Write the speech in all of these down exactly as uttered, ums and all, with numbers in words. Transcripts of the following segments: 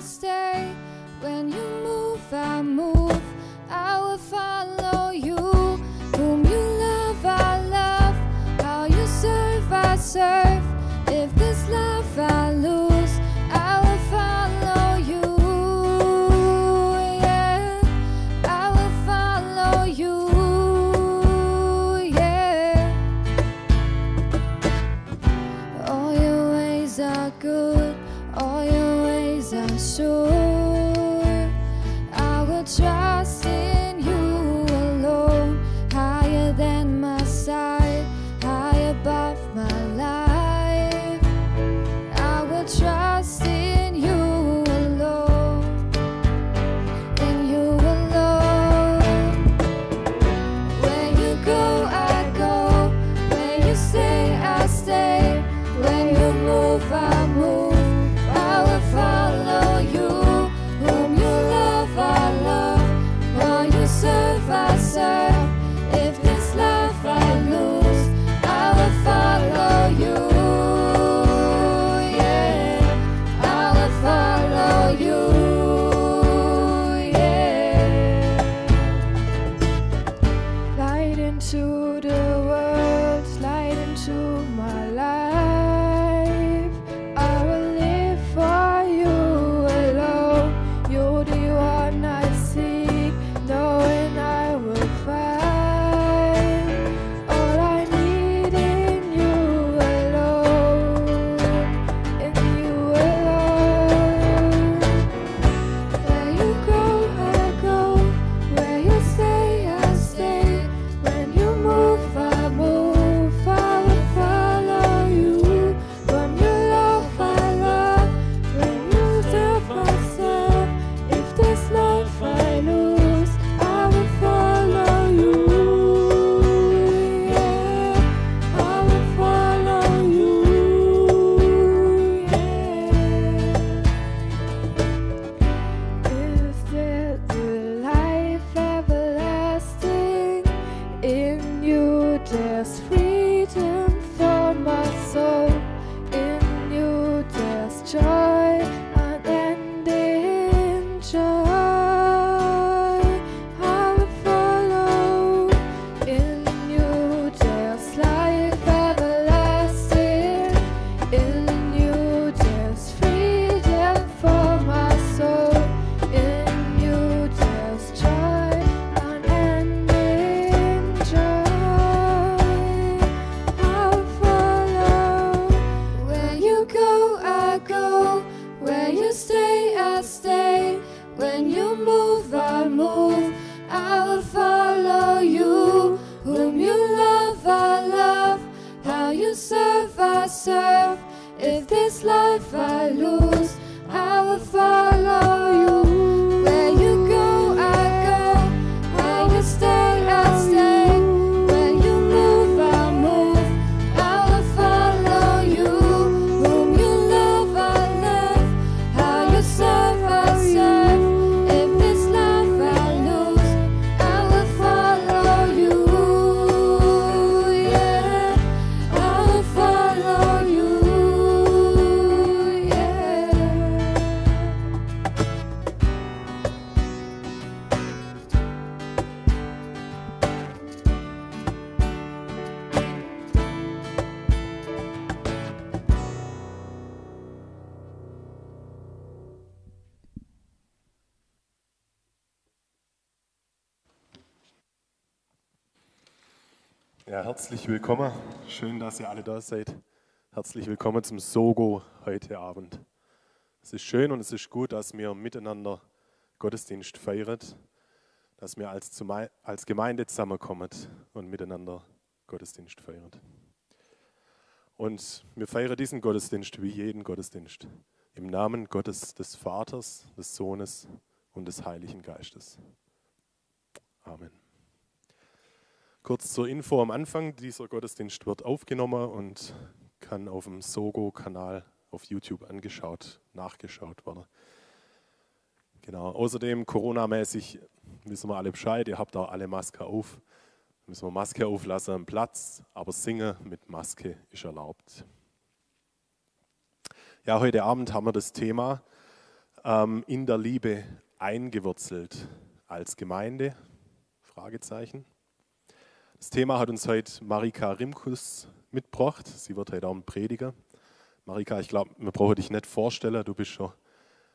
I stay. When you move, I move. I will follow you. Whom you love, I love. How you serve, I serve. If this love I lose, I will follow you. Yeah, I will follow you. Yeah, all your ways are good. All your ways are sure. Trust in you alone, higher than my sight, high above my life. I will trust in you alone, in you alone. Where you go, I go. Where you stay, I stay. When you move, I move. I will follow you. Serve, I serve. If this life I lose, I will follow you. Yeah, I will follow you. Yeah, light into the world, light into my life. I will live for you alone. You're the one I see. Ja, herzlich willkommen. Schön, dass ihr alle da seid. Herzlich willkommen zum Sogo heute Abend. Es ist schön und es ist gut, dass wir miteinander Gottesdienst feiern, dass wir als, als Gemeinde zusammenkommen und miteinander Gottesdienst feiern. Und wir feiern diesen Gottesdienst wie jeden Gottesdienst. Im Namen Gottes, des Vaters, des Sohnes und des Heiligen Geistes. Amen. Kurz zur Info am Anfang, dieser Gottesdienst wird aufgenommen und kann auf dem Sogo-Kanal auf YouTube angeschaut, nachgeschaut werden. Genau. Außerdem Corona-mäßig wissen wir alle Bescheid, ihr habt auch alle Maske auf. Müssen wir Maske auflassen am Platz, aber singen mit Maske ist erlaubt. Ja, heute Abend haben wir das Thema ähm, in der Liebe eingewurzelt als Gemeinde? Fragezeichen. Das Thema hat uns heute Marika Rimkus mitgebracht. Sie wird heute auch ein Prediger. Marika, ich glaube, wir brauchen dich nicht vorstellen. Du bist schon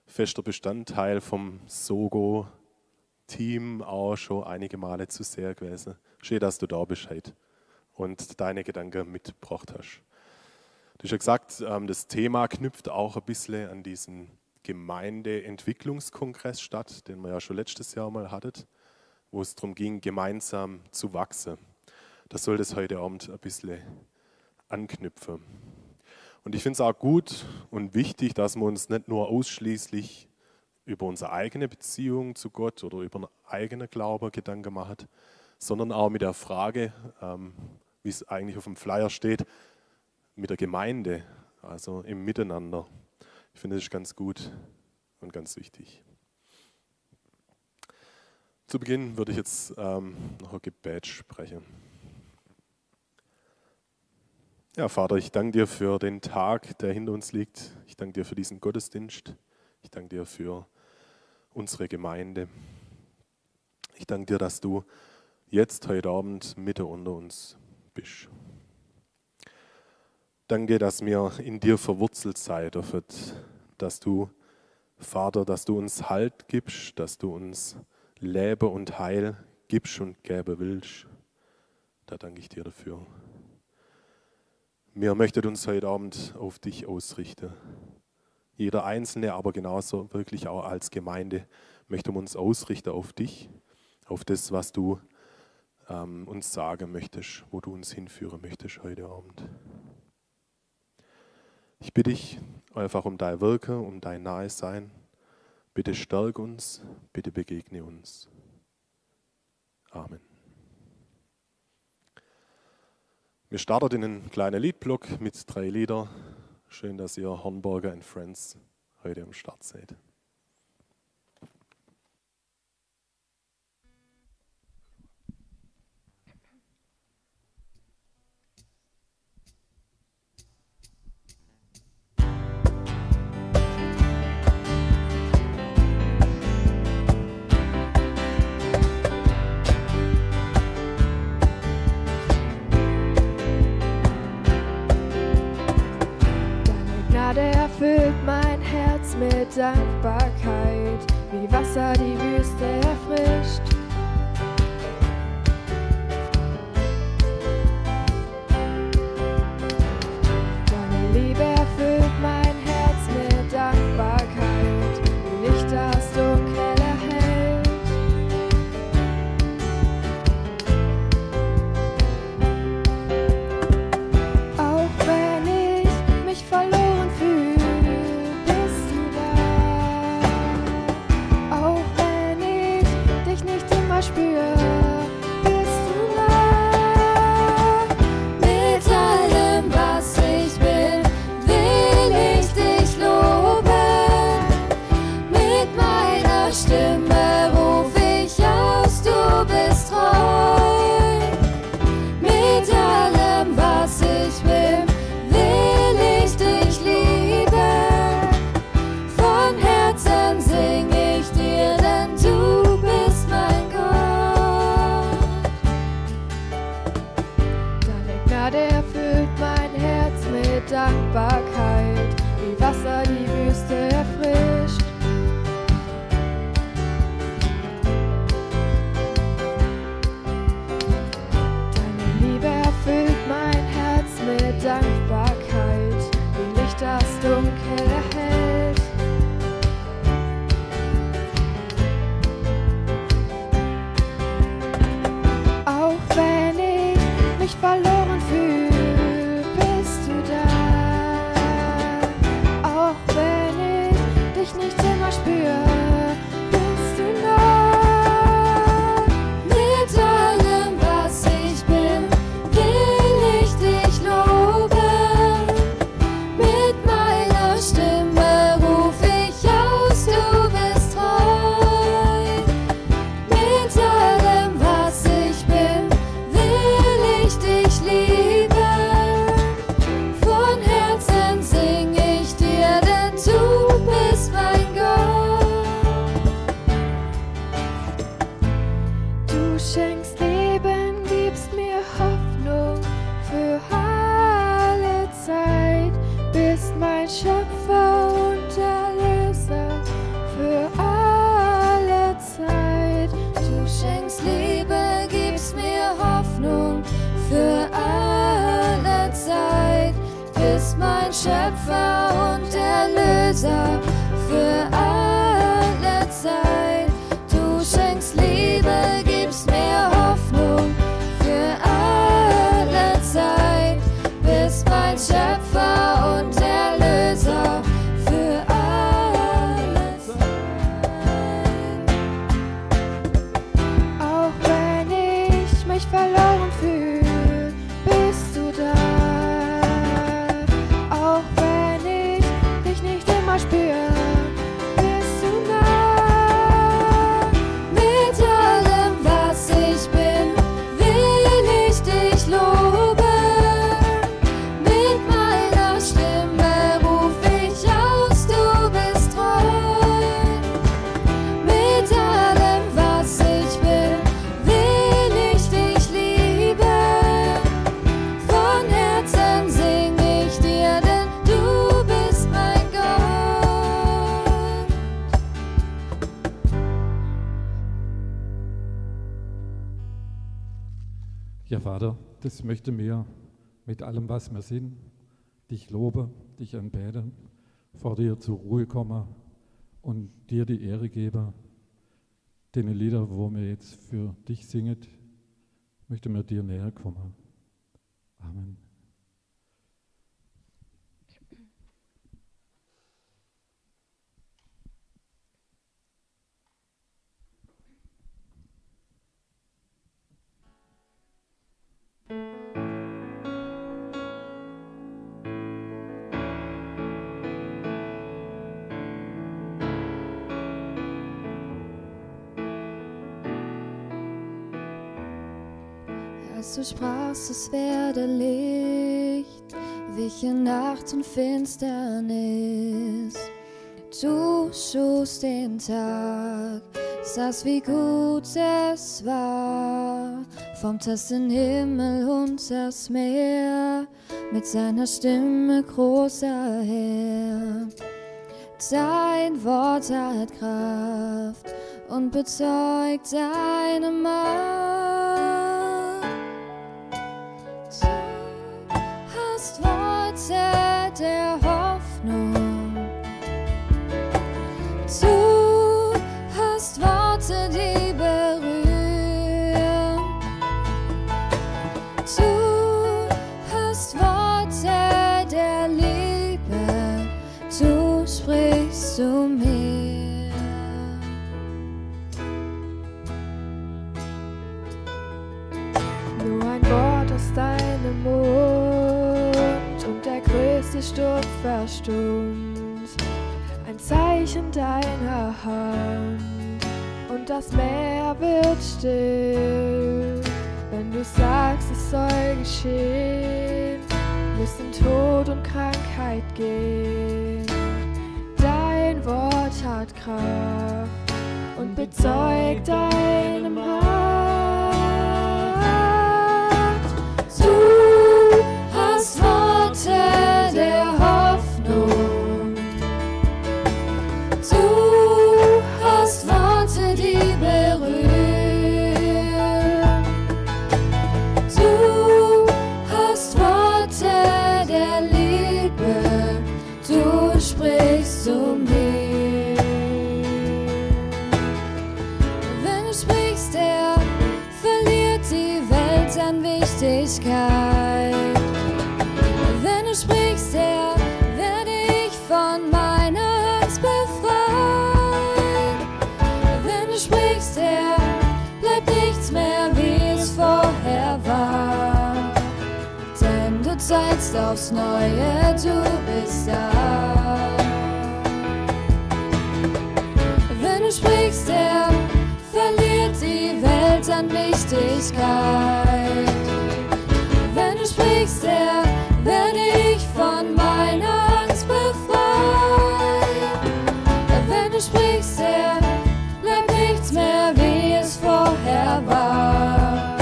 fester Bestandteil vom Sogo-Team, auch schon einige Male zu sehr gewesen. Schön, dass du da bist heute und deine Gedanken mitgebracht hast. Du hast ja gesagt, das Thema knüpft auch ein bisschen an diesen Gemeindeentwicklungskongress statt, den wir ja schon letztes Jahr mal hatten, wo es darum ging, gemeinsam zu wachsen. Das soll das heute Abend ein bisschen anknüpfen. Und ich finde es auch gut und wichtig, dass wir uns nicht nur ausschließlich über unsere eigene Beziehung zu Gott oder über einen eigenen Glauben Gedanken machen, sondern auch mit der Frage, ähm, wie es eigentlich auf dem Flyer steht, mit der Gemeinde, also im Miteinander. Ich finde, das ist ganz gut und ganz wichtig. Zu Beginn würde ich jetzt ähm, noch ein Gebet sprechen. Ja, Vater, ich danke dir für den Tag, der hinter uns liegt. Ich danke dir für diesen Gottesdienst. Ich danke dir für unsere Gemeinde. Ich danke dir, dass du jetzt heute Abend mitten unter uns bist. Danke dir, dass wir in dir verwurzelt sein dürfen, dass du, Vater, dass du uns Halt gibst, dass du uns Leben und Heil gibst und geben willst. Da danke ich dir dafür. Wir möchten uns heute Abend auf dich ausrichten. Jeder Einzelne, aber genauso wirklich auch als Gemeinde möchten wir uns ausrichten auf dich, auf das, was du ähm, uns sagen möchtest, wo du uns hinführen möchtest heute Abend. Ich bitte dich einfach um dein Wirken, um dein Nahesein. Bitte stärk uns, bitte begegne uns. Amen. Wir starten in einen kleinen Liedblock mit drei Liedern. Schön, dass ihr Hornburger and Friends heute am Start seid. Füllt mein Herz mit Dankbarkeit, wie Wasser die Wüste erfrischt. Deine Liebe erfüllt mein Herz mit Dankbarkeit, wie Licht das Dunkel erhellt. Auch wenn ich mich verloren fühle, bist du da? Auch Schöpfer und Erlöser für alle Zeit. Du schenkst Liebe, gibst mir Hoffnung für alle Zeit. Bist mein Schöpfer und Erlöser für alle Zeit. Auch wenn ich mich verloren fühle, Vater, das möchte mir mit allem, was wir sind, dich lobe, dich anbete, vor dir zur Ruhe komme und dir die Ehre gebe. Den Lieder, wo wir jetzt für dich singen, möchte mir dir näher kommen. Amen. Als du sprachst, es werde Licht, wiche Nacht und Finsternis. Du schufst den Tag, sahst, wie gut es war. Formtest den Himmel und das Meer, mit seiner Stimme großer Herr. Dein Wort hat Kraft und bezeugt deine Macht. Worte der Hoffnung. Du hast Worte, die berühren. Du hast Worte der Liebe. Du sprichst zu mir. Nur ein Wort aus deinem Mund, der Sturm verstummt, ein Zeichen deiner Hand, und das Meer wird still. Wenn du sagst, es soll geschehen, müssen Tod und Krankheit gehen. Dein Wort hat Kraft und bezeugt deinem Macht. Du hast Worte der Hoffnung. Du hast Worte, die berühren. Du hast Worte der Liebe. Du sprichst zu mir. Wenn du sprichst, er verliert die Welt an Wichtigkeit. Wenn du sprichst, Herr, werde ich von meiner Angst befreit. Wenn du sprichst, Herr, bleibt nichts mehr, wie es vorher war. Denn du zeigst aufs Neue, du bist da. Wenn du sprichst, Herr, verliert die Welt an Wichtigkeit. Wenn du sprichst, Herr, werde ich von meiner Angst befreit. Wenn du sprichst, Herr, bleibt nichts mehr, wie es vorher war.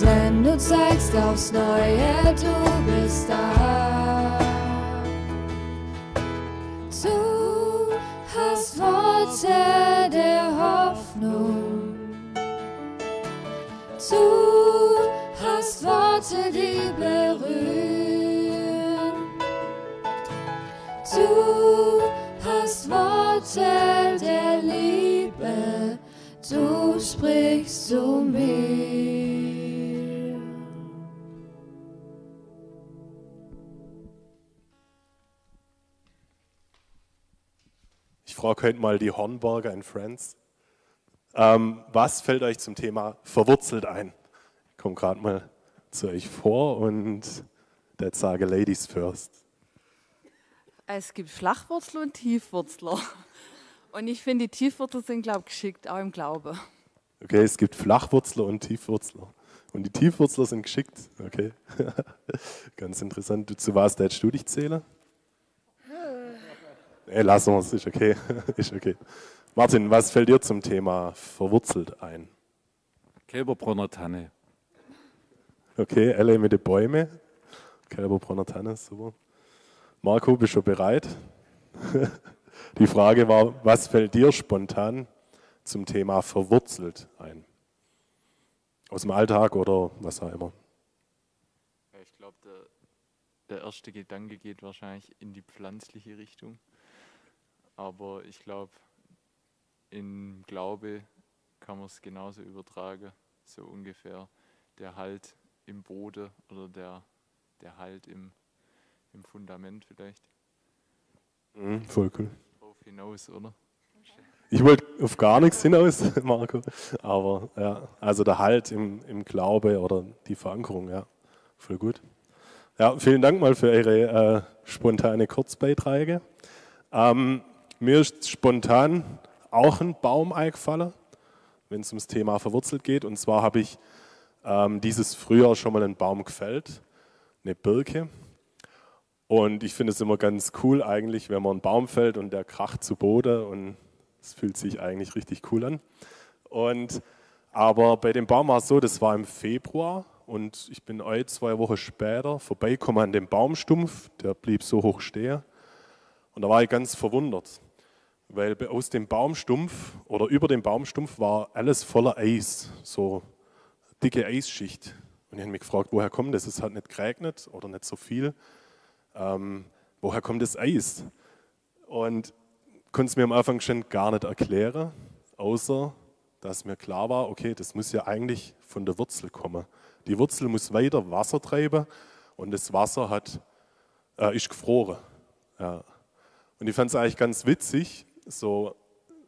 Denn du zeigst aufs Neue, du bist da. Du hast Worte der Hoffnung. Du hast Worte, die berühren. Du hast Worte der Liebe, du sprichst zu mir. Ich frage heute mal die Hornburger and Friends. Ähm, was fällt euch zum Thema verwurzelt ein? Ich komme gerade mal zu euch vor und jetzt sage Ladies first. Es gibt Flachwurzler und Tiefwurzler. Und ich finde, die Tiefwurzler sind, glaube ich, geschickt, auch im Glauben. Okay, es gibt Flachwurzler und Tiefwurzler. Und die Tiefwurzler sind geschickt, okay. Ganz interessant. Du, zu was hättest du dich zählen? Ey, lassen wir es, ist okay. Ist okay. Martin, was fällt dir zum Thema verwurzelt ein? Kälberbrunner Tanne. Okay, Elle mit den Bäumen. Kälberbrunner Tanne, super. Marco, bist du bereit? Die Frage war, was fällt dir spontan zum Thema verwurzelt ein? Aus dem Alltag oder was auch immer? Ich glaube, der, der erste Gedanke geht wahrscheinlich in die pflanzliche Richtung. Aber ich glaube, im Glaube kann man es genauso übertragen. So ungefähr der Halt im Boden oder der, der Halt im Im Fundament vielleicht. Mhm, voll cool. Auf hinaus, oder? Ich wollte auf gar nichts hinaus, Marco. Aber ja, also der Halt im, im Glaube oder die Verankerung, ja, voll gut. Ja, vielen Dank mal für eure äh, spontane Kurzbeiträge. Ähm, mir ist spontan auch ein Baum eingefallen, wenn es ums Thema verwurzelt geht. Und zwar habe ich ähm, dieses Frühjahr schon mal einen Baum gefällt, eine Birke. Und ich finde es immer ganz cool eigentlich, wenn man einen Baum fällt und der kracht zu Boden und es fühlt sich eigentlich richtig cool an. Und, aber bei dem Baum war es so, das war im Februar und ich bin heute zwei Wochen später vorbeigekommen an dem Baumstumpf, der blieb so hoch stehen. Und da war ich ganz verwundert, weil aus dem Baumstumpf oder über dem Baumstumpf war alles voller Eis, so dicke Eisschicht. Und ich habe mich gefragt, woher kommt das? Es hat nicht geregnet oder nicht so viel. Ähm, woher kommt das Eis? Und konnte es mir am Anfang schon gar nicht erklären, außer dass mir klar war, okay, das muss ja eigentlich von der Wurzel kommen. Die Wurzel muss weiter Wasser treiben und das Wasser hat, äh, ist gefroren. Ja. Und ich fand es eigentlich ganz witzig, so,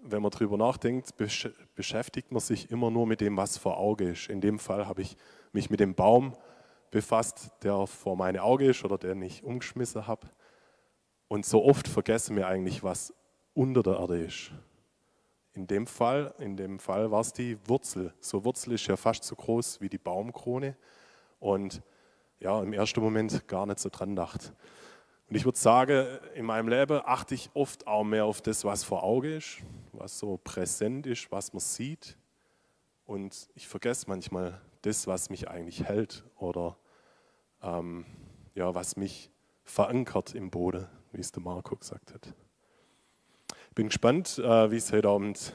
wenn man drüber nachdenkt, besch beschäftigt man sich immer nur mit dem, was vor Auge ist. In dem Fall habe ich mich mit dem Baum befasst, der vor meine Augen ist oder den ich umgeschmissen habe. Und so oft vergessen wir eigentlich, was unter der Erde ist. In dem Fall, in dem Fall war es die Wurzel. So Wurzel ist ja fast so groß wie die Baumkrone und ja, im ersten Moment gar nicht so dran gedacht. Und ich würde sagen, in meinem Leben achte ich oft auch mehr auf das, was vor Augen ist, was so präsent ist, was man sieht. Und ich vergesse manchmal das, was mich eigentlich hält oder ähm, ja, was mich verankert im Boden, wie es der Marco gesagt hat. Ich bin gespannt, äh, wie es heute Abend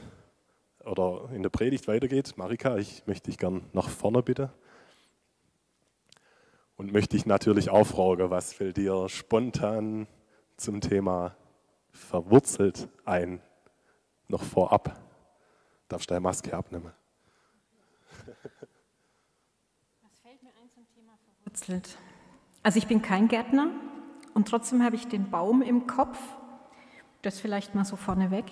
oder in der Predigt weitergeht. Marika, ich möchte dich gern nach vorne bitten. Und möchte dich natürlich auch fragen, was fällt dir spontan zum Thema verwurzelt ein? Noch vorab. Darfst du deine Maske abnehmen? Was fällt mir ein zum Thema verwurzelt? Also ich bin kein Gärtner und trotzdem habe ich den Baum im Kopf. Das vielleicht mal so vorneweg.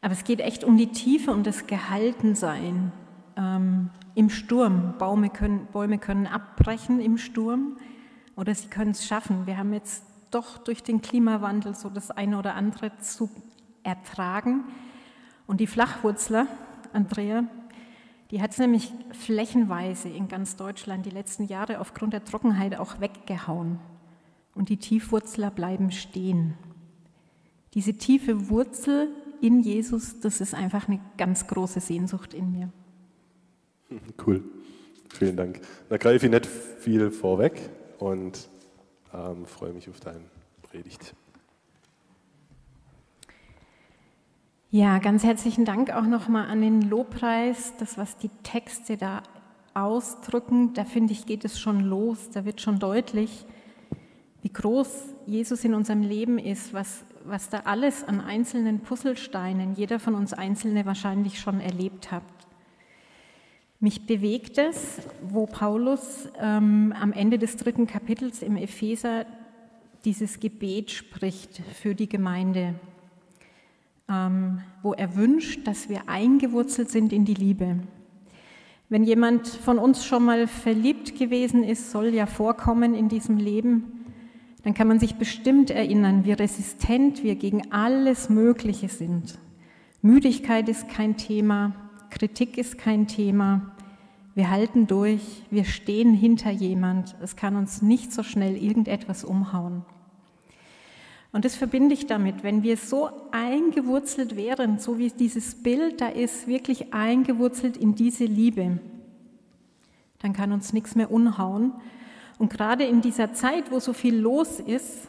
Aber es geht echt um die Tiefe und das Gehaltensein ähm, im Sturm. Bäume können, Bäume können abbrechen im Sturm oder sie können es schaffen. Wir haben jetzt doch durch den Klimawandel so das eine oder andere zu ertragen. Und die Flachwurzler, Andrea, die hat es nämlich flächenweise in ganz Deutschland die letzten Jahre aufgrund der Trockenheit auch weggehauen. Und die Tiefwurzler bleiben stehen. Diese tiefe Wurzel in Jesus, das ist einfach eine ganz große Sehnsucht in mir. Cool, vielen Dank. Da greife ich nicht viel vorweg und ähm, freue mich auf deine Predigt. Ja, ganz herzlichen Dank auch nochmal an den Lobpreis, das, was die Texte da ausdrücken, da finde ich, geht es schon los, da wird schon deutlich, wie groß Jesus in unserem Leben ist, was, was da alles an einzelnen Puzzlesteinen, jeder von uns Einzelne wahrscheinlich schon erlebt hat. Mich bewegt es, wo Paulus ähm, am Ende des dritten Kapitels im Epheser dieses Gebet spricht für die Gemeinde, ähm, wo er wünscht, dass wir eingewurzelt sind in die Liebe. Wenn jemand von uns schon mal verliebt gewesen ist, soll ja vorkommen in diesem Leben, dann kann man sich bestimmt erinnern, wie resistent wir gegen alles Mögliche sind. Müdigkeit ist kein Thema, Kritik ist kein Thema, wir halten durch, wir stehen hinter jemand, es kann uns nicht so schnell irgendetwas umhauen. Und das verbinde ich damit, wenn wir so eingewurzelt wären, so wie dieses Bild da ist, wirklich eingewurzelt in diese Liebe, dann kann uns nichts mehr umhauen. Und gerade in dieser Zeit, wo so viel los ist,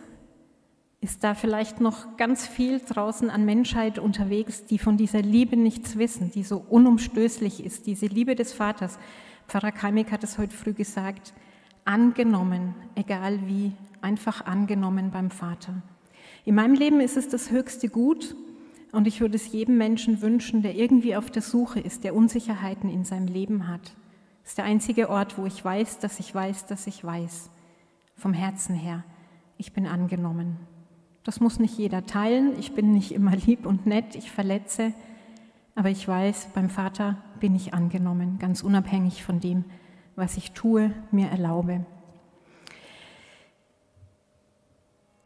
ist da vielleicht noch ganz viel draußen an Menschheit unterwegs, die von dieser Liebe nichts wissen, die so unumstößlich ist, diese Liebe des Vaters. Pfarrer Keimig hat es heute früh gesagt, angenommen, egal wie, einfach angenommen beim Vater. In meinem Leben ist es das höchste Gut und ich würde es jedem Menschen wünschen, der irgendwie auf der Suche ist, der Unsicherheiten in seinem Leben hat. Das ist der einzige Ort, wo ich weiß, dass ich weiß, dass ich weiß. Vom Herzen her, ich bin angenommen. Das muss nicht jeder teilen, ich bin nicht immer lieb und nett, ich verletze, aber ich weiß, beim Vater bin ich angenommen, ganz unabhängig von dem, was ich tue, mir erlaube.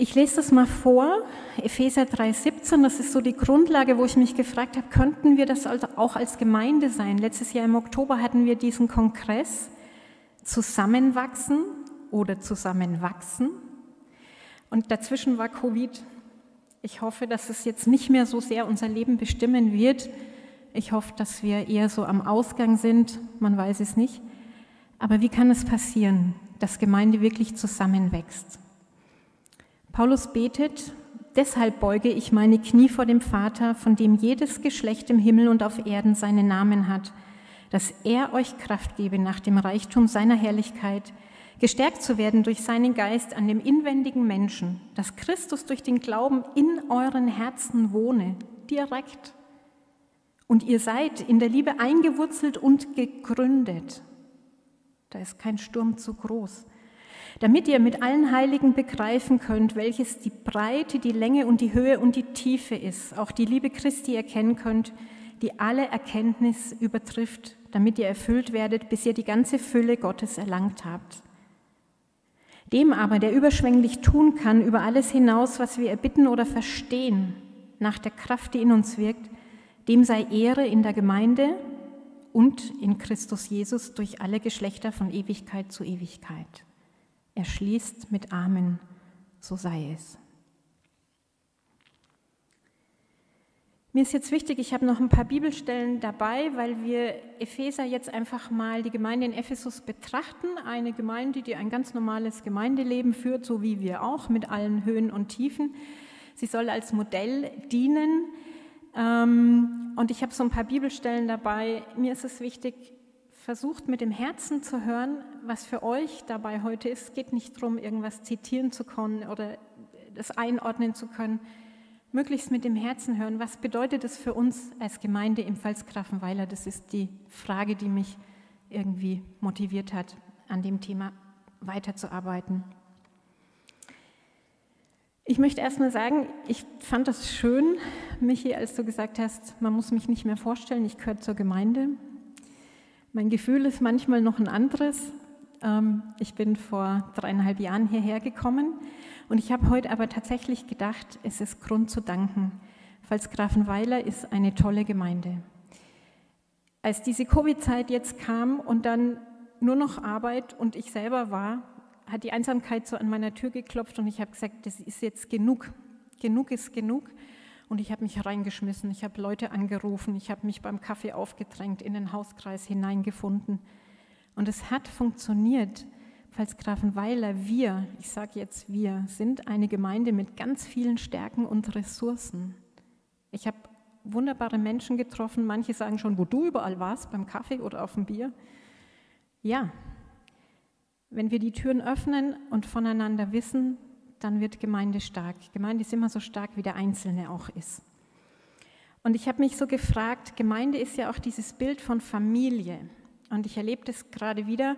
Ich lese das mal vor, Epheser drei siebzehn, das ist so die Grundlage, wo ich mich gefragt habe, könnten wir das also auch als Gemeinde sein? Letztes Jahr im Oktober hatten wir diesen Kongress, zusammenwachsen oder zusammenwachsen. Und dazwischen war Covid. Ich hoffe, dass es jetzt nicht mehr so sehr unser Leben bestimmen wird. Ich hoffe, dass wir eher so am Ausgang sind, man weiß es nicht. Aber wie kann es passieren, dass Gemeinde wirklich zusammenwächst? Paulus betet, deshalb beuge ich meine Knie vor dem Vater, von dem jedes Geschlecht im Himmel und auf Erden seinen Namen hat, dass er euch Kraft gebe nach dem Reichtum seiner Herrlichkeit, gestärkt zu werden durch seinen Geist an dem inwendigen Menschen, dass Christus durch den Glauben in euren Herzen wohne, direkt. Und ihr seid in der Liebe eingewurzelt und gegründet. Da ist kein Sturm zu groß. Damit ihr mit allen Heiligen begreifen könnt, welches die Breite, die Länge und die Höhe und die Tiefe ist, auch die Liebe Christi erkennen könnt, die alle Erkenntnis übertrifft, damit ihr erfüllt werdet, bis ihr die ganze Fülle Gottes erlangt habt. Dem aber, der überschwänglich tun kann, über alles hinaus, was wir erbitten oder verstehen, nach der Kraft, die in uns wirkt, dem sei Ehre in der Gemeinde und in Christus Jesus durch alle Geschlechter von Ewigkeit zu Ewigkeit. Er schließt mit Amen, so sei es. Mir ist jetzt wichtig, ich habe noch ein paar Bibelstellen dabei, weil wir Epheser jetzt einfach mal die Gemeinde in Ephesus betrachten. Eine Gemeinde, die ein ganz normales Gemeindeleben führt, so wie wir auch, mit allen Höhen und Tiefen. Sie soll als Modell dienen. Und ich habe so ein paar Bibelstellen dabei. Mir ist es wichtig, versucht mit dem Herzen zu hören, was für euch dabei heute ist. Es geht nicht darum, irgendwas zitieren zu können oder das einordnen zu können. Möglichst mit dem Herzen hören, was bedeutet es für uns als Gemeinde im Pfalzgrafenweiler? Das ist die Frage, die mich irgendwie motiviert hat, an dem Thema weiterzuarbeiten. Ich möchte erst mal sagen, ich fand das schön, Michi, als du gesagt hast, man muss mich nicht mehr vorstellen, ich gehöre zur Gemeinde. Mein Gefühl ist manchmal noch ein anderes. Ich bin vor dreieinhalb Jahren hierher gekommen und ich habe heute aber tatsächlich gedacht, es ist Grund zu danken. Pfalzgrafenweiler ist eine tolle Gemeinde. Als diese Covid-Zeit jetzt kam und dann nur noch Arbeit und ich selber war, hat die Einsamkeit so an meiner Tür geklopft und ich habe gesagt, das ist jetzt genug. Genug ist genug. Und ich habe mich reingeschmissen, ich habe Leute angerufen, ich habe mich beim Kaffee aufgedrängt, in den Hauskreis hineingefunden. Und es hat funktioniert. Pfalzgrafenweiler, wir, ich sage jetzt wir, sind eine Gemeinde mit ganz vielen Stärken und Ressourcen. Ich habe wunderbare Menschen getroffen, manche sagen schon, wo du überall warst, beim Kaffee oder auf dem Bier. Ja, wenn wir die Türen öffnen und voneinander wissen, dann wird Gemeinde stark. Gemeinde ist immer so stark, wie der Einzelne auch ist. Und ich habe mich so gefragt, Gemeinde ist ja auch dieses Bild von Familie. Und ich erlebe das gerade wieder.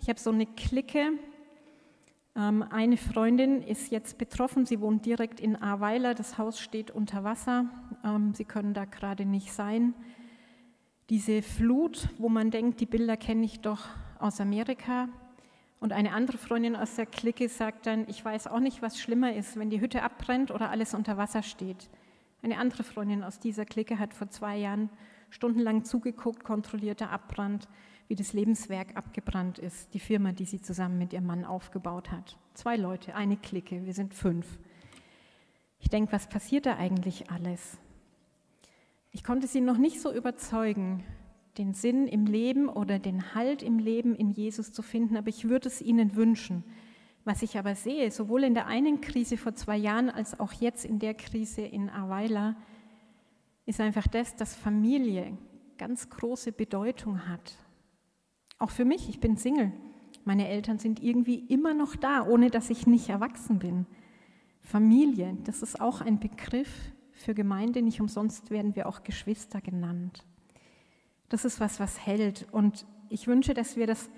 Ich habe so eine Clique. Eine Freundin ist jetzt betroffen. Sie wohnt direkt in Ahrweiler. Das Haus steht unter Wasser. Sie können da gerade nicht sein. Diese Flut, wo man denkt, die Bilder kenne ich doch aus Amerika. Und eine andere Freundin aus der Clique sagt dann, ich weiß auch nicht, was schlimmer ist, wenn die Hütte abbrennt oder alles unter Wasser steht. Eine andere Freundin aus dieser Clique hat vor zwei Jahren stundenlang zugeguckt, kontrollierter Abbrand, wie das Lebenswerk abgebrannt ist, die Firma, die sie zusammen mit ihrem Mann aufgebaut hat. Zwei Leute, eine Clique, wir sind fünf. Ich denke, was passiert da eigentlich alles? Ich konnte sie noch nicht so überzeugen, den Sinn im Leben oder den Halt im Leben in Jesus zu finden, aber ich würde es ihnen wünschen. Was ich aber sehe, sowohl in der einen Krise vor zwei Jahren als auch jetzt in der Krise in Ahrweiler, ist einfach das, dass Familie ganz große Bedeutung hat. Auch für mich, ich bin Single. Meine Eltern sind irgendwie immer noch da, ohne dass ich nicht erwachsen bin. Familie, das ist auch ein Begriff für Gemeinde, nicht umsonst werden wir auch Geschwister genannt. Das ist was, was hält. Und ich wünsche, dass wir das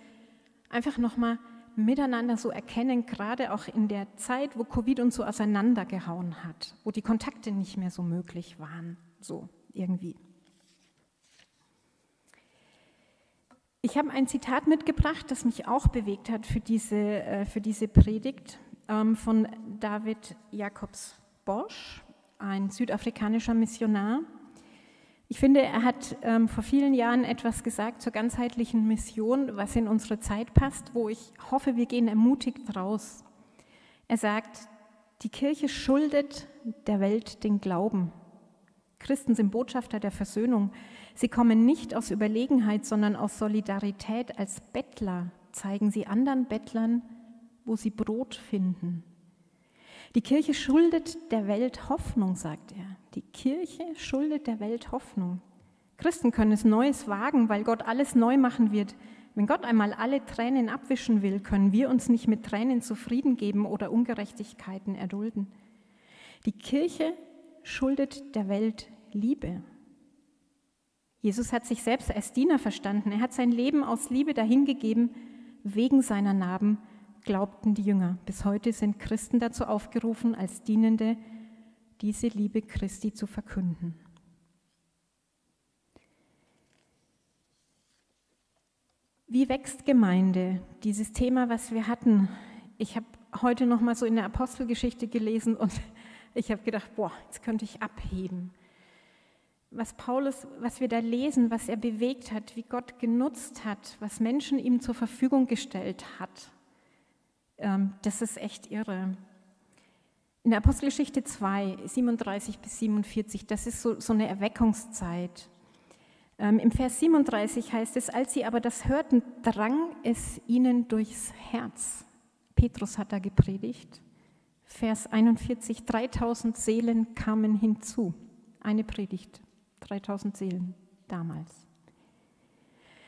einfach nochmal miteinander so erkennen, gerade auch in der Zeit, wo Covid uns so auseinandergehauen hat, wo die Kontakte nicht mehr so möglich waren, so irgendwie. Ich habe ein Zitat mitgebracht, das mich auch bewegt hat für diese, für diese Predigt, von David Jacobs Bosch, ein südafrikanischer Missionar. Ich finde, er hat ähm, vor vielen Jahren etwas gesagt zur ganzheitlichen Mission, was in unsere Zeit passt, wo ich hoffe, wir gehen ermutigt raus. Er sagt, die Kirche schuldet der Welt den Glauben. Christen sind Botschafter der Versöhnung. Sie kommen nicht aus Überlegenheit, sondern aus Solidarität. Als Bettler zeigen sie anderen Bettlern, wo sie Brot finden. Die Kirche schuldet der Welt Hoffnung, sagt er. Die Kirche schuldet der Welt Hoffnung. Christen können es Neues wagen, weil Gott alles neu machen wird. Wenn Gott einmal alle Tränen abwischen will, können wir uns nicht mit Tränen zufrieden geben oder Ungerechtigkeiten erdulden. Die Kirche schuldet der Welt Liebe. Jesus hat sich selbst als Diener verstanden. Er hat sein Leben aus Liebe dahingegeben, wegen seiner Narben glaubten die Jünger. Bis heute sind Christen dazu aufgerufen, als Dienende diese Liebe Christi zu verkünden. Wie wächst Gemeinde? Dieses Thema, was wir hatten. Ich habe heute noch mal so in der Apostelgeschichte gelesen und ich habe gedacht, boah, jetzt könnte ich abheben. Was Paulus, was wir da lesen, was er bewegt hat, wie Gott genutzt hat, was Menschen ihm zur Verfügung gestellt hat. Das ist echt irre. In der Apostelgeschichte zwei, siebenunddreißig bis siebenundvierzig, das ist so, so eine Erweckungszeit. Ähm, Im Vers siebenunddreißig heißt es, als sie aber das hörten, drang es ihnen durchs Herz. Petrus hat da gepredigt. Vers einundvierzig, dreitausend Seelen kamen hinzu. Eine Predigt, dreitausend Seelen damals.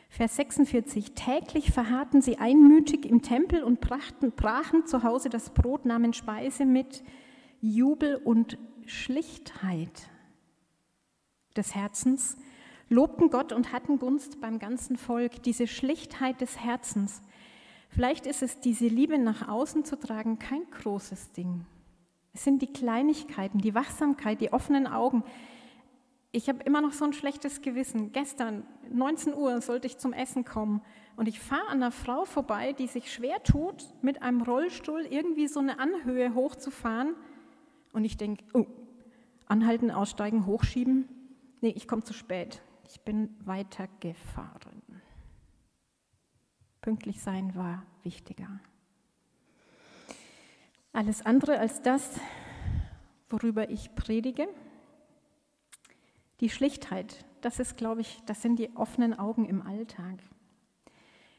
Vers sechsundvierzig, täglich verharrten sie einmütig im Tempel und brachten, brachen zu Hause das Brot, nahmen Speise mit Jubel und Schlichtheit des Herzens, lobten Gott und hatten Gunst beim ganzen Volk, diese Schlichtheit des Herzens. Vielleicht ist es, diese Liebe nach außen zu tragen, kein großes Ding. Es sind die Kleinigkeiten, die Wachsamkeit, die offenen Augen. Ich habe immer noch so ein schlechtes Gewissen. Gestern, neunzehn Uhr, sollte ich zum Essen kommen und ich fahre an einer Frau vorbei, die sich schwer tut, mit einem Rollstuhl irgendwie so eine Anhöhe hochzufahren. Und ich denke, oh, anhalten, aussteigen, hochschieben. Nee, ich komme zu spät. Ich bin weitergefahren. Pünktlich sein war wichtiger. Alles andere als das, worüber ich predige. Die Schlichtheit, das ist, glaube ich, das sind die offenen Augen im Alltag.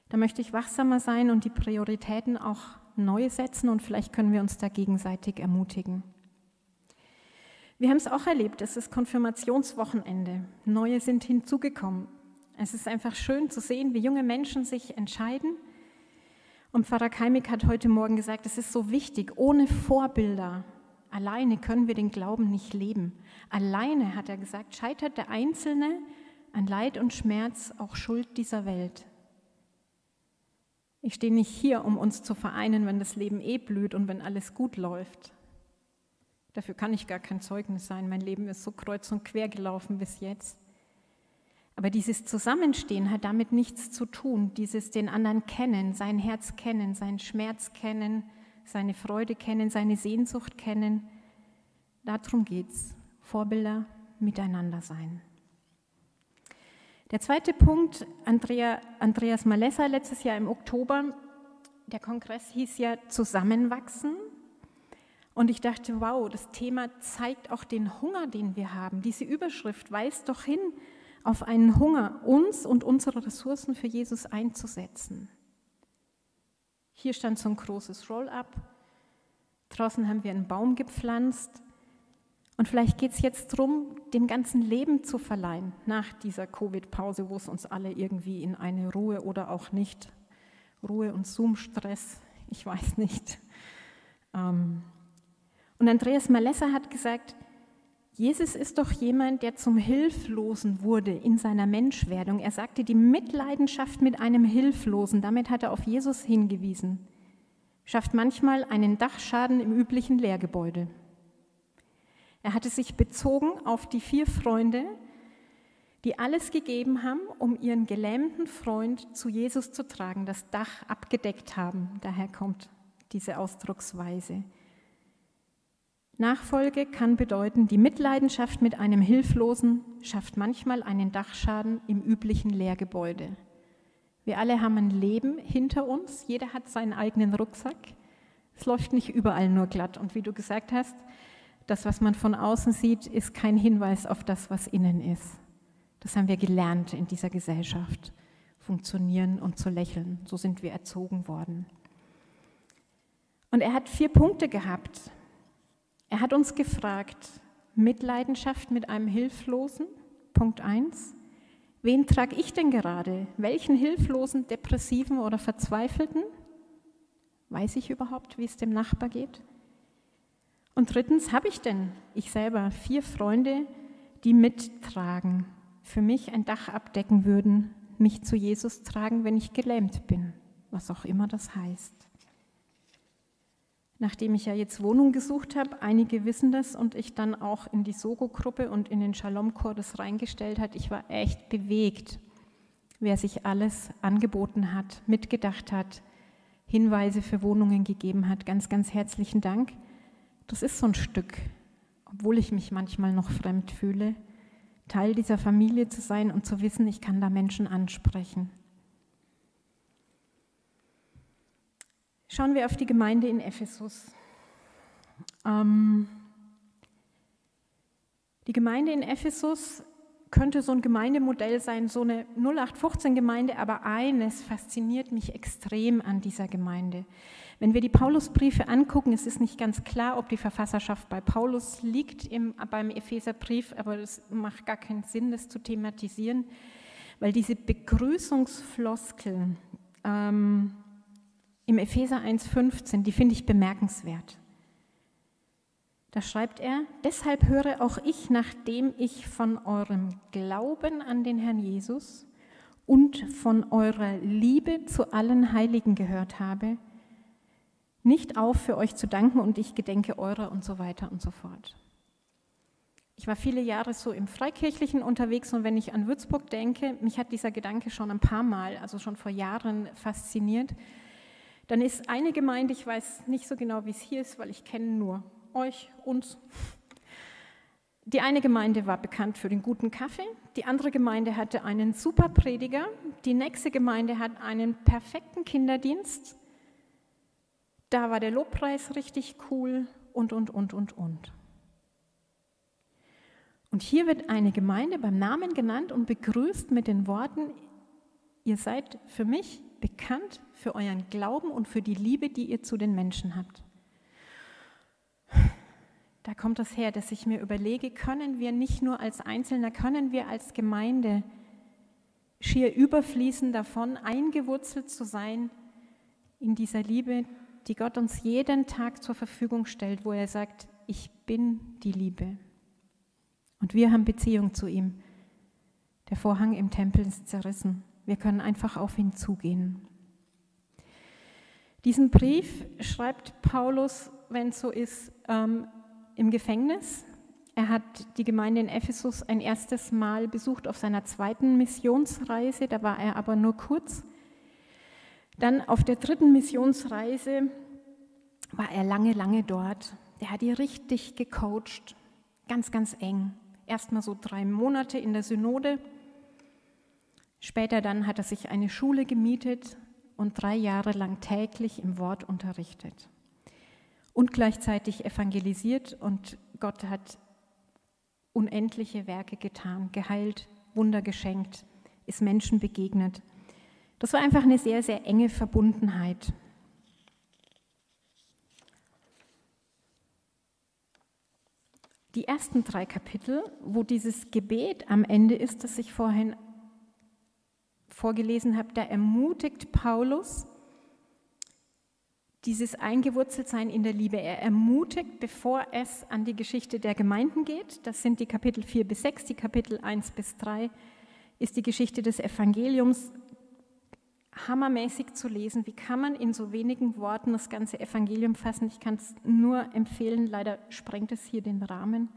Da möchte ich wachsamer sein und die Prioritäten auch neu setzen und vielleicht können wir uns da gegenseitig ermutigen. Wir haben es auch erlebt, es ist Konfirmationswochenende, neue sind hinzugekommen. Es ist einfach schön zu sehen, wie junge Menschen sich entscheiden Und Pfarrer Keimig hat heute Morgen gesagt, es ist so wichtig, ohne Vorbilder. Alleine können wir den Glauben nicht leben. Alleine, hat er gesagt, scheitert der Einzelne an Leid und Schmerz, auch Schuld dieser Welt. Ich stehe nicht hier, um uns zu vereinen, wenn das Leben eh blüht und wenn alles gut läuft. Dafür kann ich gar kein Zeugnis sein. Mein Leben ist so kreuz und quer gelaufen bis jetzt. Aber dieses Zusammenstehen hat damit nichts zu tun, dieses den anderen kennen, sein Herz kennen, seinen Schmerz kennen, seine Freude kennen, seine Sehnsucht kennen. Darum geht's. Vorbilder, miteinander sein. Der zweite Punkt, Andrea, Andreas Malessa letztes Jahr im Oktober, der Kongress hieß ja Zusammenwachsen. Und ich dachte, wow, das Thema zeigt auch den Hunger, den wir haben. Diese Überschrift weist doch hin auf einen Hunger, uns und unsere Ressourcen für Jesus einzusetzen. Hier stand so ein großes Roll-up, draußen haben wir einen Baum gepflanzt und vielleicht geht es jetzt darum, dem ganzen Leben zu verleihen nach dieser Covid-Pause, wo es uns alle irgendwie in eine Ruhe oder auch nicht, Ruhe und Zoom-Stress, ich weiß nicht. Und Andreas Malessa hat gesagt, Jesus ist doch jemand, der zum Hilflosen wurde in seiner Menschwerdung. Er sagte, die Mitleidenschaft mit einem Hilflosen, damit hat er auf Jesus hingewiesen, schafft manchmal einen Dachschaden im üblichen Lehrgebäude. Er hatte sich bezogen auf die vier Freunde, die alles gegeben haben, um ihren gelähmten Freund zu Jesus zu tragen, das Dach abgedeckt haben. Daher kommt diese Ausdrucksweise. Nachfolge kann bedeuten, die Mitleidenschaft mit einem Hilflosen schafft manchmal einen Dachschaden im üblichen Lehrgebäude. Wir alle haben ein Leben hinter uns, jeder hat seinen eigenen Rucksack. Es läuft nicht überall nur glatt und wie du gesagt hast, das, was man von außen sieht, ist kein Hinweis auf das, was innen ist. Das haben wir gelernt in dieser Gesellschaft, funktionieren und zu lächeln, so sind wir erzogen worden. Und er hat vier Punkte gehabt. Er hat uns gefragt, Mitleidenschaft mit einem Hilflosen, Punkt eins. Wen trage ich denn gerade? Welchen Hilflosen, Depressiven oder Verzweifelten? Weiß ich überhaupt, wie es dem Nachbar geht? Und drittens, habe ich denn, ich selber, vier Freunde, die mittragen, für mich ein Dach abdecken würden, mich zu Jesus tragen, wenn ich gelähmt bin, was auch immer das heißt. Nachdem ich ja jetzt Wohnung gesucht habe, einige wissen das und ich dann auch in die Sogo-Gruppe und in den Shalom-Chor das reingestellt hat, ich war echt bewegt, wer sich alles angeboten hat, mitgedacht hat, Hinweise für Wohnungen gegeben hat. Ganz, ganz herzlichen Dank. Das ist so ein Stück, obwohl ich mich manchmal noch fremd fühle, Teil dieser Familie zu sein und zu wissen, ich kann da Menschen ansprechen. Schauen wir auf die Gemeinde in Ephesus. Ähm, die Gemeinde in Ephesus könnte so ein Gemeindemodell sein, so eine null acht fünfzehn Gemeinde, aber eines fasziniert mich extrem an dieser Gemeinde. Wenn wir die Paulusbriefe angucken, es ist nicht ganz klar, ob die Verfasserschaft bei Paulus liegt im, beim Epheserbrief, aber es macht gar keinen Sinn, das zu thematisieren, weil diese Begrüßungsfloskeln, ähm, im Epheser eins fünfzehn, die finde ich bemerkenswert. Da schreibt er, deshalb höre auch ich, nachdem ich von eurem Glauben an den Herrn Jesus und von eurer Liebe zu allen Heiligen gehört habe, nicht auf, für euch zu danken und ich gedenke eurer und so weiter und so fort. Ich war viele Jahre so im Freikirchlichen unterwegs und wenn ich an Würzburg denke, mich hat dieser Gedanke schon ein paar Mal, also schon vor Jahren fasziniert, dann ist eine Gemeinde, ich weiß nicht so genau, wie es hier ist, weil ich kenne nur euch, uns. Die eine Gemeinde war bekannt für den guten Kaffee, die andere Gemeinde hatte einen super Prediger, die nächste Gemeinde hat einen perfekten Kinderdienst, da war der Lobpreis richtig cool und, und, und, und, und. Und hier wird eine Gemeinde beim Namen genannt und begrüßt mit den Worten, ihr seid für mich bekannt für euren Glauben und für die Liebe, die ihr zu den Menschen habt. Da kommt das her, dass ich mir überlege, können wir nicht nur als Einzelner, können wir als Gemeinde schier überfließen davon, eingewurzelt zu sein in dieser Liebe, die Gott uns jeden Tag zur Verfügung stellt, wo er sagt, ich bin die Liebe. Und wir haben Beziehung zu ihm. Der Vorhang im Tempel ist zerrissen. Wir können einfach auf ihn zugehen. Diesen Brief schreibt Paulus, wenn es so ist, ähm, im Gefängnis. Er hat die Gemeinde in Ephesus ein erstes Mal besucht auf seiner zweiten Missionsreise, da war er aber nur kurz. Dann auf der dritten Missionsreise war er lange, lange dort. Der hat die richtig gecoacht, ganz, ganz eng. Erstmal so drei Monate in der Synode. Später dann hat er sich eine Schule gemietet und drei Jahre lang täglich im Wort unterrichtet und gleichzeitig evangelisiert, und Gott hat unendliche Werke getan, geheilt, Wunder geschenkt, ist Menschen begegnet. Das war einfach eine sehr, sehr enge Verbundenheit. Die ersten drei Kapitel, wo dieses Gebet am Ende ist, das ich vorhin vorgelesen habe, da ermutigt Paulus dieses Eingewurzeltsein in der Liebe. Er ermutigt, bevor es an die Geschichte der Gemeinden geht, das sind die Kapitel vier bis sechs, die Kapitel eins bis drei, ist die Geschichte des Evangeliums hammermäßig zu lesen. Wie kann man in so wenigen Worten das ganze Evangelium fassen? Ich kann es nur empfehlen, leider sprengt es hier den Rahmen.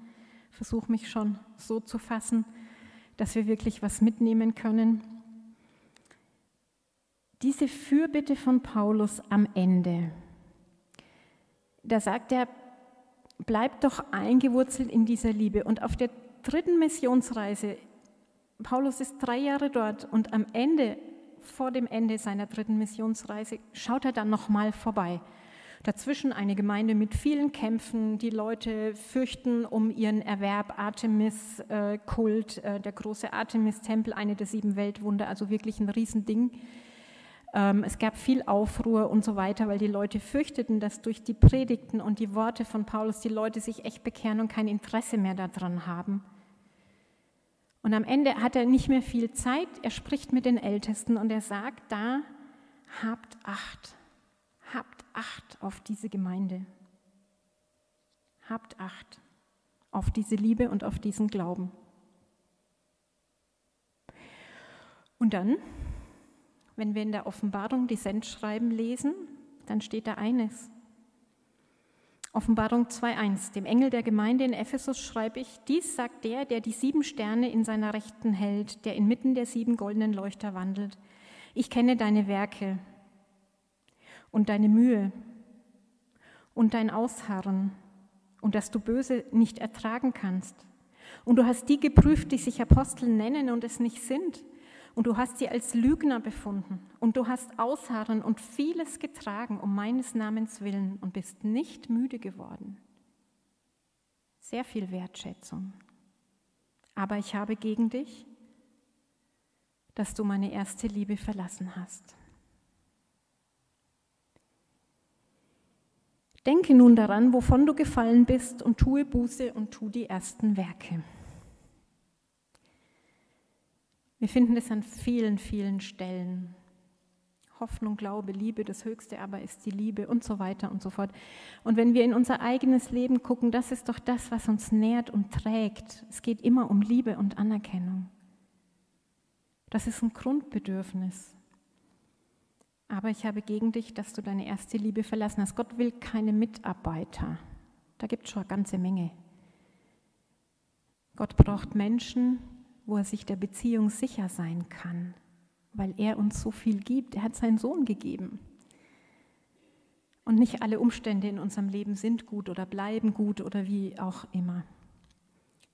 Ich versuche mich schon so zu fassen, dass wir wirklich was mitnehmen können. Diese Fürbitte von Paulus am Ende, da sagt er, bleibt doch eingewurzelt in dieser Liebe. Und auf der dritten Missionsreise, Paulus ist drei Jahre dort, und am Ende, vor dem Ende seiner dritten Missionsreise, schaut er dann nochmal vorbei. Dazwischen eine Gemeinde mit vielen Kämpfen, die Leute fürchten um ihren Erwerb, Artemis-Kult, äh, äh, der große Artemis-Tempel, eine der sieben Weltwunder, also wirklich ein Riesending. Es gab viel Aufruhr und so weiter, weil die Leute fürchteten, dass durch die Predigten und die Worte von Paulus die Leute sich echt bekehren und kein Interesse mehr daran haben. Und am Ende hat er nicht mehr viel Zeit, er spricht mit den Ältesten und er sagt da, habt Acht, habt Acht auf diese Gemeinde, habt Acht auf diese Liebe und auf diesen Glauben. Und dann, wenn wir in der Offenbarung die Sendschreiben lesen, dann steht da eines. Offenbarung zwei eins, dem Engel der Gemeinde in Ephesus schreibe ich, dies sagt der, der die sieben Sterne in seiner Rechten hält, der inmitten der sieben goldenen Leuchter wandelt. Ich kenne deine Werke und deine Mühe und dein Ausharren und dass du Böse nicht ertragen kannst. Und du hast die geprüft, die sich Apostel nennen und es nicht sind. Und du hast sie als Lügner befunden und du hast Ausharren und vieles getragen um meines Namens willen und bist nicht müde geworden. Sehr viel Wertschätzung. Aber ich habe gegen dich, dass du meine erste Liebe verlassen hast. Denke nun daran, wovon du gefallen bist, und tue Buße und tu die ersten Werke. Wir finden das an vielen, vielen Stellen. Hoffnung, Glaube, Liebe, das Höchste aber ist die Liebe und so weiter und so fort. Und wenn wir in unser eigenes Leben gucken, das ist doch das, was uns nährt und trägt. Es geht immer um Liebe und Anerkennung. Das ist ein Grundbedürfnis. Aber ich habe gegen dich, dass du deine erste Liebe verlassen hast. Gott will keine Mitarbeiter. Da gibt es schon eine ganze Menge. Gott braucht Menschen, wo er sich der Beziehung sicher sein kann, weil er uns so viel gibt. Er hat seinen Sohn gegeben. Und nicht alle Umstände in unserem Leben sind gut oder bleiben gut oder wie auch immer.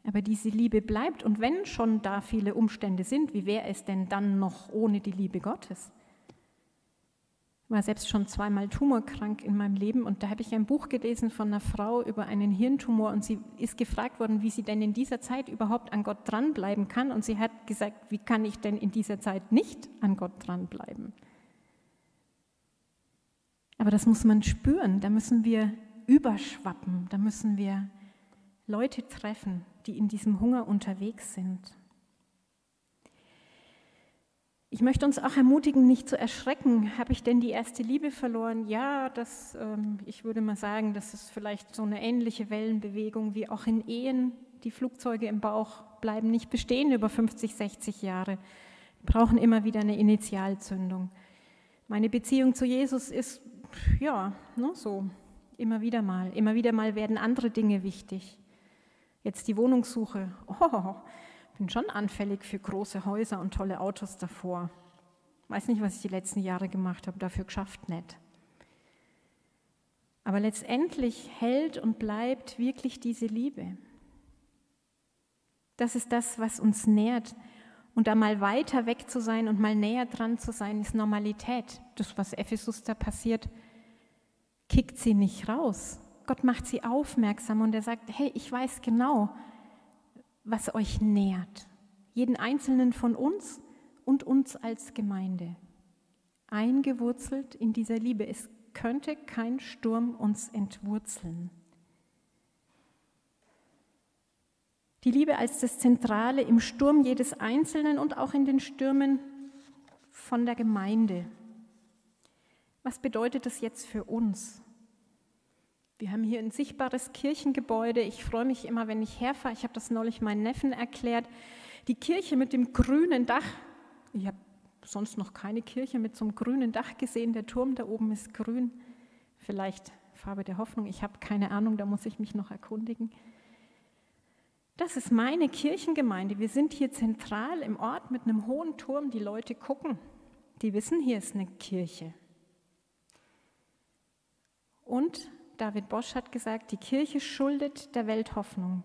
Aber diese Liebe bleibt, und wenn schon da viele Umstände sind, wie wäre es denn dann noch ohne die Liebe Gottes? Ich war selbst schon zweimal tumorkrank in meinem Leben, und da habe ich ein Buch gelesen von einer Frau über einen Hirntumor, und sie ist gefragt worden, wie sie denn in dieser Zeit überhaupt an Gott dranbleiben kann, und sie hat gesagt, wie kann ich denn in dieser Zeit nicht an Gott dranbleiben? Aber das muss man spüren, da müssen wir überschwappen, da müssen wir Leute treffen, die in diesem Hunger unterwegs sind. Ich möchte uns auch ermutigen, nicht zu erschrecken. Habe ich denn die erste Liebe verloren? Ja, das, ähm, ich würde mal sagen, das ist vielleicht so eine ähnliche Wellenbewegung wie auch in Ehen. Die Flugzeuge im Bauch bleiben nicht bestehen über fünfzig, sechzig Jahre. Wir brauchen immer wieder eine Initialzündung. Meine Beziehung zu Jesus ist, ja, ne, so, immer wieder mal. Immer wieder mal werden andere Dinge wichtig. Jetzt die Wohnungssuche. Oh, ich bin schon anfällig für große Häuser und tolle Autos davor. Weiß nicht, was ich die letzten Jahre gemacht habe, dafür geschafft nicht. Aber letztendlich hält und bleibt wirklich diese Liebe. Das ist das, was uns nährt. Und da mal weiter weg zu sein und mal näher dran zu sein, ist Normalität. Das, was Ephesus da passiert, kickt sie nicht raus. Gott macht sie aufmerksam und er sagt, hey, ich weiß genau, was euch nährt, jeden Einzelnen von uns und uns als Gemeinde, eingewurzelt in dieser Liebe. Es könnte kein Sturm uns entwurzeln. Die Liebe als das Zentrale im Sturm jedes Einzelnen und auch in den Stürmen von der Gemeinde. Was bedeutet das jetzt für uns? Wir haben hier ein sichtbares Kirchengebäude. Ich freue mich immer, wenn ich herfahre. Ich habe das neulich meinen Neffen erklärt. Die Kirche mit dem grünen Dach. Ich habe sonst noch keine Kirche mit so einem grünen Dach gesehen. Der Turm da oben ist grün. Vielleicht Farbe der Hoffnung. Ich habe keine Ahnung, da muss ich mich noch erkundigen. Das ist meine Kirchengemeinde. Wir sind hier zentral im Ort mit einem hohen Turm. Die Leute gucken. Die wissen, hier ist eine Kirche. Und David Bosch hat gesagt, die Kirche schuldet der Welt Hoffnung.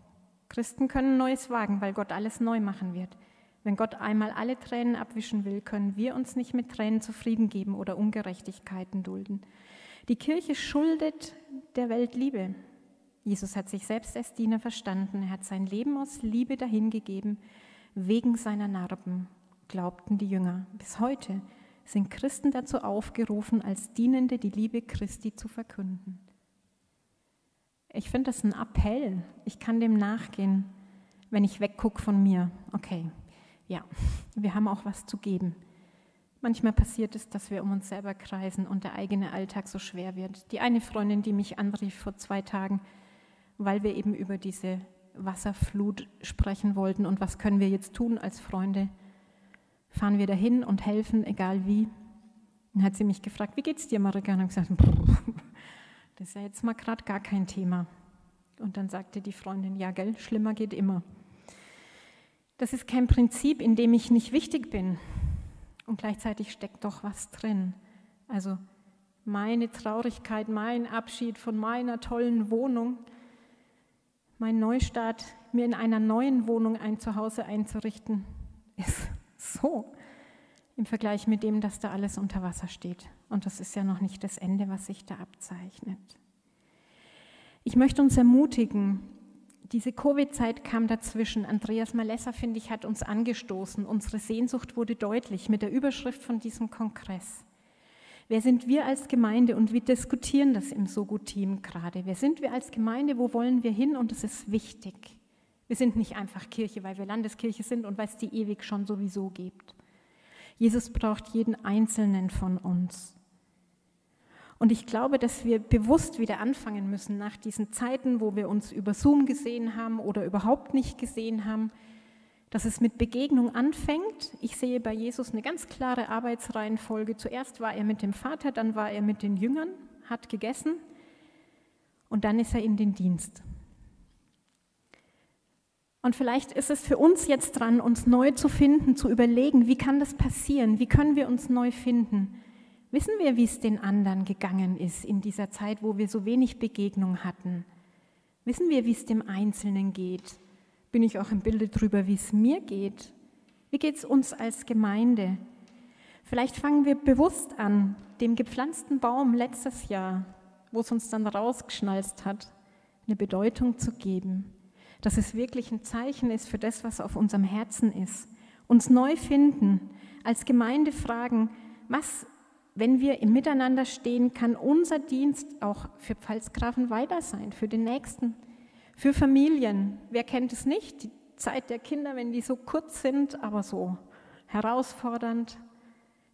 Christen können Neues wagen, weil Gott alles neu machen wird. Wenn Gott einmal alle Tränen abwischen will, können wir uns nicht mit Tränen zufrieden geben oder Ungerechtigkeiten dulden. Die Kirche schuldet der Welt Liebe. Jesus hat sich selbst als Diener verstanden. Er hat sein Leben aus Liebe dahingegeben, wegen seiner Narben, glaubten die Jünger. Bis heute sind Christen dazu aufgerufen, als Dienende die Liebe Christi zu verkünden. Ich finde das ein Appell. Ich kann dem nachgehen, wenn ich weggucke von mir. Okay, ja, wir haben auch was zu geben. Manchmal passiert es, dass wir um uns selber kreisen und der eigene Alltag so schwer wird. Die eine Freundin, die mich anrief vor zwei Tagen, weil wir eben über diese Wasserflut sprechen wollten und was können wir jetzt tun als Freunde? Fahren wir dahin und helfen, egal wie? Dann hat sie mich gefragt, wie geht's dir, Marika? Und ich habe gesagt, das ist ja jetzt mal gerade gar kein Thema. Und dann sagte die Freundin, ja, gell, schlimmer geht immer. Das ist kein Prinzip, in dem ich nicht wichtig bin. Und gleichzeitig steckt doch was drin. Also meine Traurigkeit, mein Abschied von meiner tollen Wohnung, mein Neustart, mir in einer neuen Wohnung ein Zuhause einzurichten, ist so im Vergleich mit dem, dass da alles unter Wasser steht. Und das ist ja noch nicht das Ende, was sich da abzeichnet. Ich möchte uns ermutigen, diese Covid-Zeit kam dazwischen. Andreas Malessa, finde ich, hat uns angestoßen. Unsere Sehnsucht wurde deutlich mit der Überschrift von diesem Kongress. Wer sind wir als Gemeinde? Und wir diskutieren das im Sogo-Team gerade. Wer sind wir als Gemeinde? Wo wollen wir hin? Und es ist wichtig. Wir sind nicht einfach Kirche, weil wir Landeskirche sind und weil es die ewig schon sowieso gibt. Jesus braucht jeden Einzelnen von uns. Und ich glaube, dass wir bewusst wieder anfangen müssen, nach diesen Zeiten, wo wir uns über Zoom gesehen haben oder überhaupt nicht gesehen haben, dass es mit Begegnung anfängt. Ich sehe bei Jesus eine ganz klare Arbeitsreihenfolge. Zuerst war er mit dem Vater, dann war er mit den Jüngern, hat gegessen und dann ist er in den Dienst. Und vielleicht ist es für uns jetzt dran, uns neu zu finden, zu überlegen, wie kann das passieren? Wie können wir uns neu finden? Wissen wir, wie es den anderen gegangen ist in dieser Zeit, wo wir so wenig Begegnung hatten? Wissen wir, wie es dem Einzelnen geht? Bin ich auch im Bilde drüber, wie es mir geht? Wie geht es uns als Gemeinde? Vielleicht fangen wir bewusst an, dem gepflanzten Baum letztes Jahr, wo es uns dann rausgeschnalzt hat, eine Bedeutung zu geben. Dass es wirklich ein Zeichen ist für das, was auf unserem Herzen ist. Uns neu finden, als Gemeinde fragen, was, wenn wir im Miteinander stehen, kann unser Dienst auch für Pfalzgrafenweiler sein, für den Nächsten, für Familien. Wer kennt es nicht? Die Zeit der Kinder, wenn die so kurz sind, aber so herausfordernd.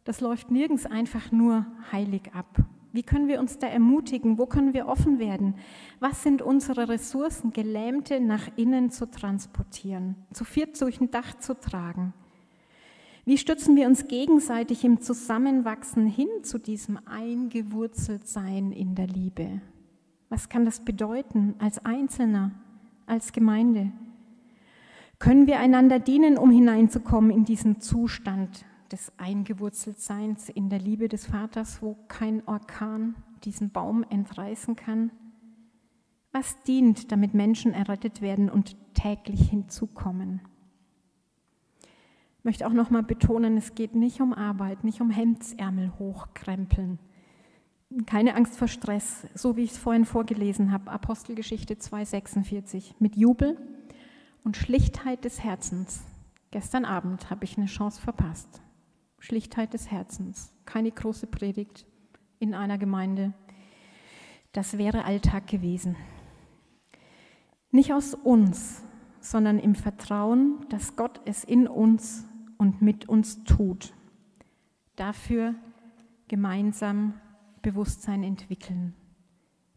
Das läuft nirgends einfach nur heilig ab. Wie können wir uns da ermutigen? Wo können wir offen werden? Was sind unsere Ressourcen, Gelähmte nach innen zu transportieren, zu viert durch ein Dach zu tragen? Wie stützen wir uns gegenseitig im Zusammenwachsen hin zu diesem Eingewurzeltsein in der Liebe? Was kann das bedeuten als Einzelner, als Gemeinde? Können wir einander dienen, um hineinzukommen in diesen Zustand des Eingewurzeltseins in der Liebe des Vaters, wo kein Orkan diesen Baum entreißen kann? Was dient, damit Menschen errettet werden und täglich hinzukommen? Ich möchte auch nochmal betonen, es geht nicht um Arbeit, nicht um Hemdsärmel hochkrempeln. Keine Angst vor Stress, so wie ich es vorhin vorgelesen habe, Apostelgeschichte zwei sechsundvierzig, mit Jubel und Schlichtheit des Herzens. Gestern Abend habe ich eine Chance verpasst. Schlichtheit des Herzens, keine große Predigt in einer Gemeinde. Das wäre Alltag gewesen. Nicht aus uns, sondern im Vertrauen, dass Gott es in uns und mit uns tut. Dafür gemeinsam Bewusstsein entwickeln.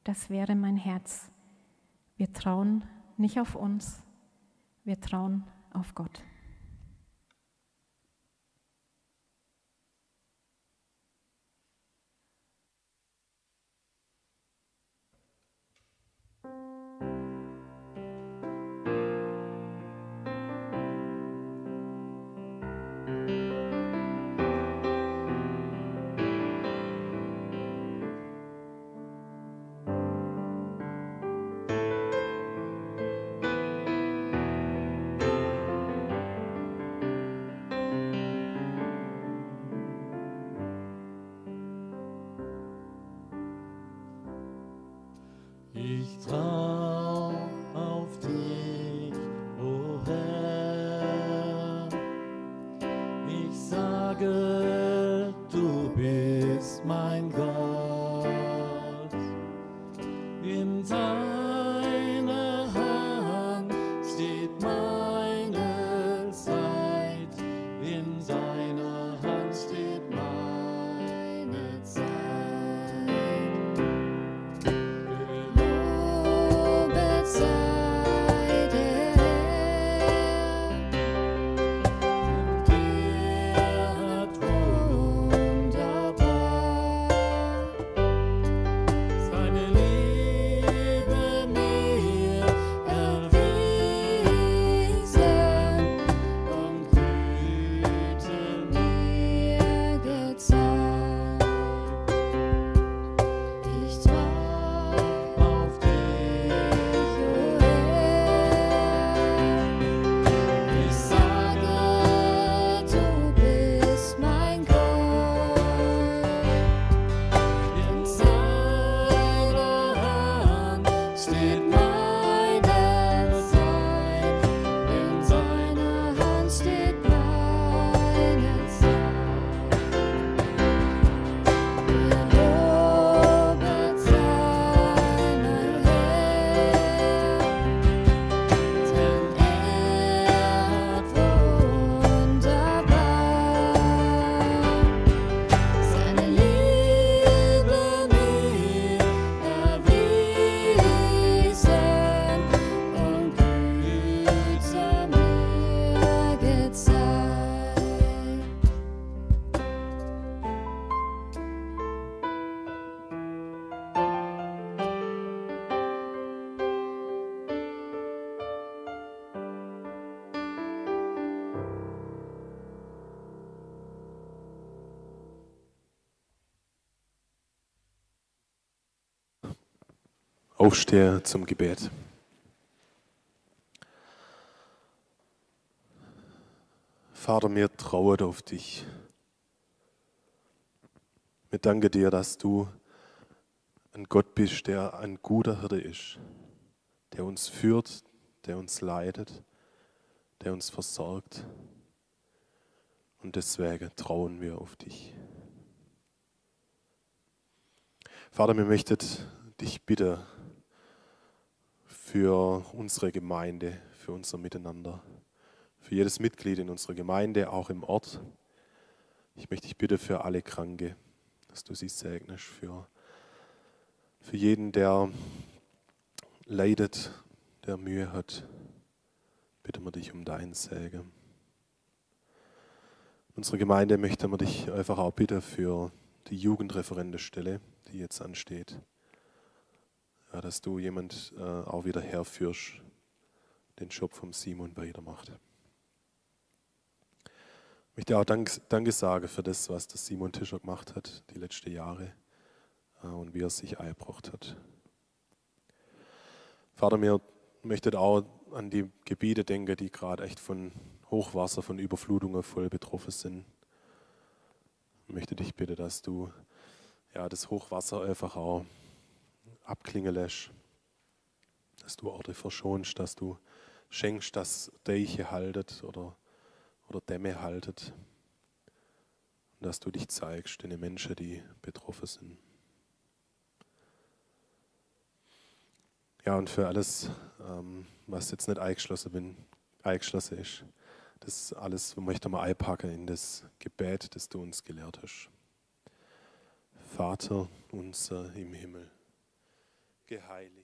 Das wäre mein Herz. Wir trauen nicht auf uns, wir trauen auf Gott. Aufstehe zum Gebet. Vater, wir trauen auf dich. Wir danken dir, dass du ein Gott bist, der ein guter Hirte ist, der uns führt, der uns leitet, der uns versorgt. Und deswegen trauen wir auf dich. Vater, wir möchten dich bitten, für unsere Gemeinde, für unser Miteinander, für jedes Mitglied in unserer Gemeinde, auch im Ort, Ich möchte dich bitten für alle Kranke, dass du sie segnest, für, für jeden, der leidet, der Mühe hat. Bitten wir dich um dein Segen. Unsere Gemeinde möchten wir dich einfach auch bitten für die Jugendreferentenstelle, die jetzt ansteht. Ja, dass du jemand äh, auch wieder herführst, den Job vom Simon weitermacht. Ich möchte auch Dank, Danke sagen für das, was der Simon Tischer gemacht hat, die letzten Jahre, äh, und wie er sich eingebracht hat. Vater, wir möchten auch an die Gebiete denken, die gerade echt von Hochwasser, von Überflutungen voll betroffen sind. Ich möchte dich bitten, dass du ja, das Hochwasser einfach auch abklingen lässt, dass du Orte verschonst, dass du schenkst, dass Deiche haltet oder, oder Dämme haltet und dass du dich zeigst den Menschen, die betroffen sind. Ja, und für alles, ähm, was jetzt nicht eingeschlossen, bin, eingeschlossen ist, das alles möchte man einpacken in das Gebet, das du uns gelehrt hast. Vater unser im Himmel, geheiligt.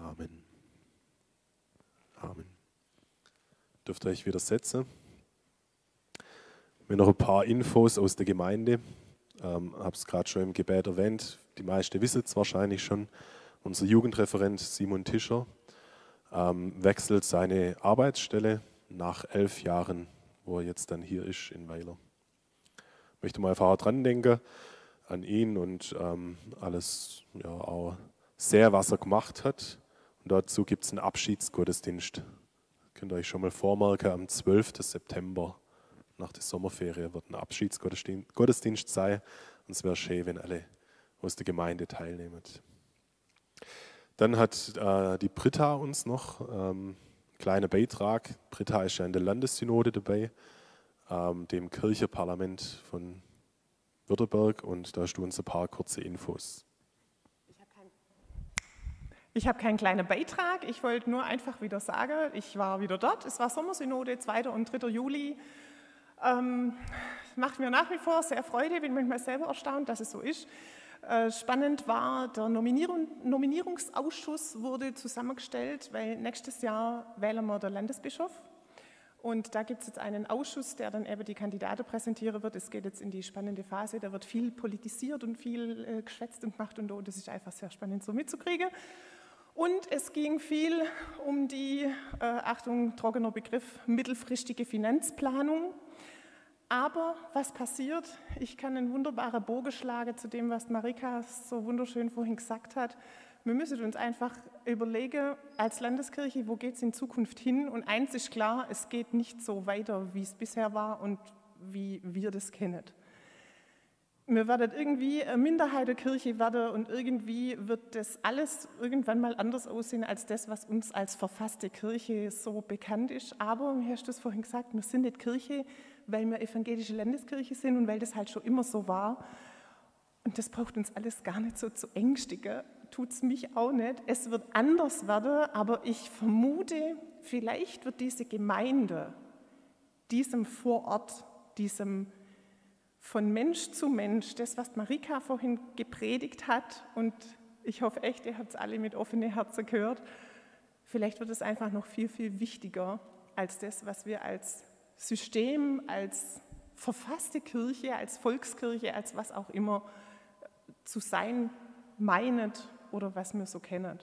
Amen. Amen. Dürft ihr euch wieder setzen? Mir noch ein paar Infos aus der Gemeinde. Ich ähm, habe es gerade schon im Gebet erwähnt. Die meisten wissen es wahrscheinlich schon. Unser Jugendreferent Simon Tischer ähm, wechselt seine Arbeitsstelle nach elf Jahren, wo er jetzt dann hier ist in Weiler. Ich möchte mal einfach dran denken an ihn und ähm, alles, ja, auch sehr, was er gemacht hat. Und dazu gibt es einen Abschiedsgottesdienst. Könnt ihr euch schon mal vormerken, am zwölften September nach der Sommerferien wird ein Abschiedsgottesdienst sein. Und es wäre schön, wenn alle aus der Gemeinde teilnehmen. Dann hat äh, die Britta uns noch ähm, einen kleinen Beitrag. Britta ist ja in der Landessynode dabei, ähm, dem Kirchenparlament von Württemberg. Und da hast du uns ein paar kurze Infos. Ich habe keinen kleinen Beitrag, ich wollte nur einfach wieder sagen, ich war wieder dort, es war Sommersynode, zweiten und dritten Juli. Ähm, macht mir nach wie vor sehr Freude, bin manchmal selber erstaunt, dass es so ist. Äh, spannend war, der Nominierung, Nominierungsausschuss wurde zusammengestellt, weil nächstes Jahr wählen wir den Landesbischof. Und da gibt es jetzt einen Ausschuss, der dann eben die Kandidaten präsentieren wird. Es geht jetzt in die spannende Phase, da wird viel politisiert und viel äh, geschwätzt und gemacht und, und das ist einfach sehr spannend so mitzukriegen. Und es ging viel um die, äh, Achtung, trockener Begriff, mittelfristige Finanzplanung. Aber was passiert? Ich kann einen wunderbaren Bogen schlagen zu dem, was Marika so wunderschön vorhin gesagt hat. Wir müssen uns einfach überlegen, als Landeskirche, wo geht es in Zukunft hin? Und eins ist klar, es geht nicht so weiter, wie es bisher war und wie wir das kennen. Wir werden irgendwie eine Minderheit der Kirche werden und irgendwie wird das alles irgendwann mal anders aussehen als das, was uns als verfasste Kirche so bekannt ist. Aber, du hast es vorhin gesagt, wir sind nicht Kirche, weil wir evangelische Landeskirche sind und weil das halt schon immer so war. Und das braucht uns alles gar nicht so zu ängstigen, tut es mich auch nicht. Es wird anders werden, aber ich vermute, vielleicht wird diese Gemeinde diesem Vorort, diesem von Mensch zu Mensch, das, was Marika vorhin gepredigt hat, und ich hoffe echt, ihr habt es alle mit offenen Herzen gehört, vielleicht wird es einfach noch viel, viel wichtiger als das, was wir als System, als verfasste Kirche, als Volkskirche, als was auch immer zu sein meinet oder was wir so kennen.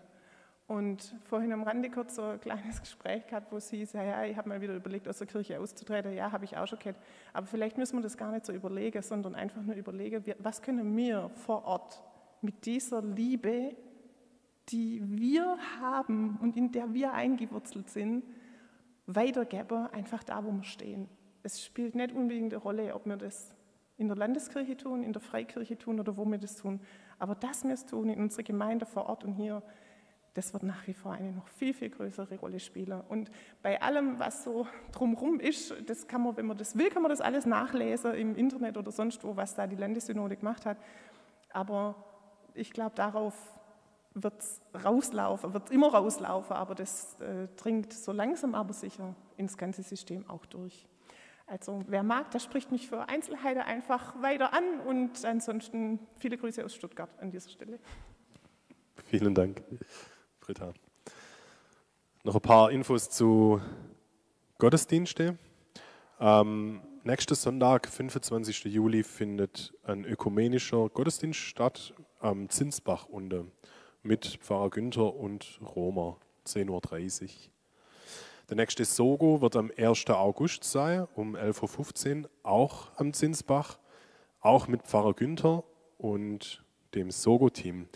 Und vorhin am Rande kurz so ein kleines Gespräch gehabt, wo sie sagt, ja, ich habe mal wieder überlegt, aus der Kirche auszutreten. Ja, habe ich auch schon gehört. Aber vielleicht müssen wir das gar nicht so überlegen, sondern einfach nur überlegen, was können wir vor Ort mit dieser Liebe die wir haben und in der wir eingewurzelt sind, weitergeben, einfach da, wo wir stehen. Es spielt nicht unbedingt eine Rolle, ob wir das in der Landeskirche tun, in der Freikirche tun oder wo wir das tun. Aber dass wir es tun in unserer Gemeinde vor Ort und hier, das wird nach wie vor eine noch viel, viel größere Rolle spielen. Und bei allem, was so drumherum ist, das kann man, wenn man das will, kann man das alles nachlesen im Internet oder sonst wo, was da die Landessynode gemacht hat. Aber ich glaube, darauf wird es rauslaufen, wird immer rauslaufen, aber das äh, dringt so langsam aber sicher ins ganze System auch durch. Also wer mag, der spricht mich für Einzelheiten einfach weiter an und ansonsten viele Grüße aus Stuttgart an dieser Stelle. Vielen Dank, Britta. Noch ein paar Infos zu Gottesdiensten. Ähm, nächsten Sonntag, fünfundzwanzigsten Juli, findet ein ökumenischer Gottesdienst statt am Zinsbach unten mit Pfarrer Günther und Roma, zehn Uhr dreißig. Der nächste Sogo wird am ersten August sein, um elf Uhr fünfzehn, auch am Zinsbach, auch mit Pfarrer Günther und dem Sogo-Team.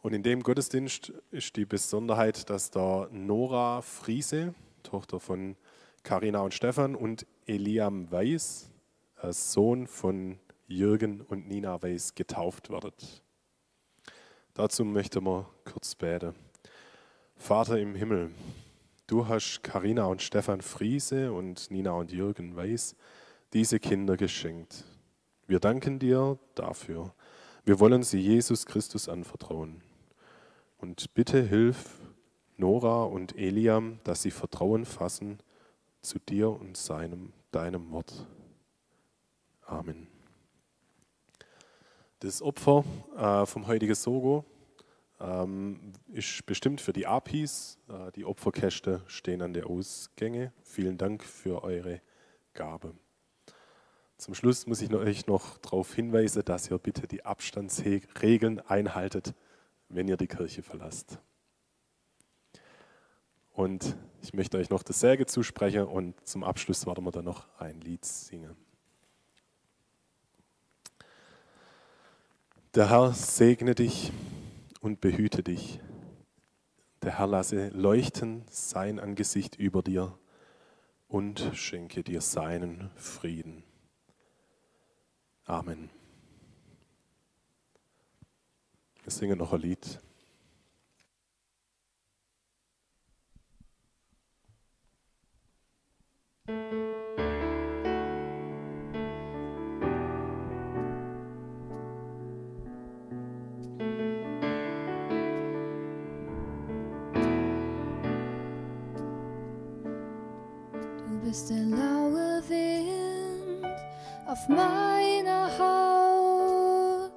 Und in dem Gottesdienst ist die Besonderheit, dass da Nora Friese, Tochter von Carina und Stefan, und Eliam Weiß, Sohn von Jürgen und Nina Weiß, getauft werden. Dazu möchten wir kurz beten. Vater im Himmel, du hast Carina und Stefan Friese und Nina und Jürgen Weiß diese Kinder geschenkt. Wir danken dir dafür. Wir wollen sie Jesus Christus anvertrauen. Und bitte hilf Nora und Eliam, dass sie Vertrauen fassen zu dir und seinem, deinem Wort. Amen. Das Opfer äh, vom heutigen Sogo Ähm, ist bestimmt für die Apis. Äh, die Opferkästen stehen an der Ausgänge. Vielen Dank für eure Gabe. Zum Schluss muss ich noch, euch noch darauf hinweisen, dass ihr bitte die Abstandsregeln einhaltet, wenn ihr die Kirche verlasst. Und ich möchte euch noch das Segen zusprechen und zum Abschluss werden wir dann noch ein Lied singen. Der Herr segne dich und behüte dich. Der Herr lasse leuchten sein Angesicht über dir und schenke dir seinen Frieden. Amen. Wir singen noch ein Lied. Du bist der laue Wind auf meiner Haut.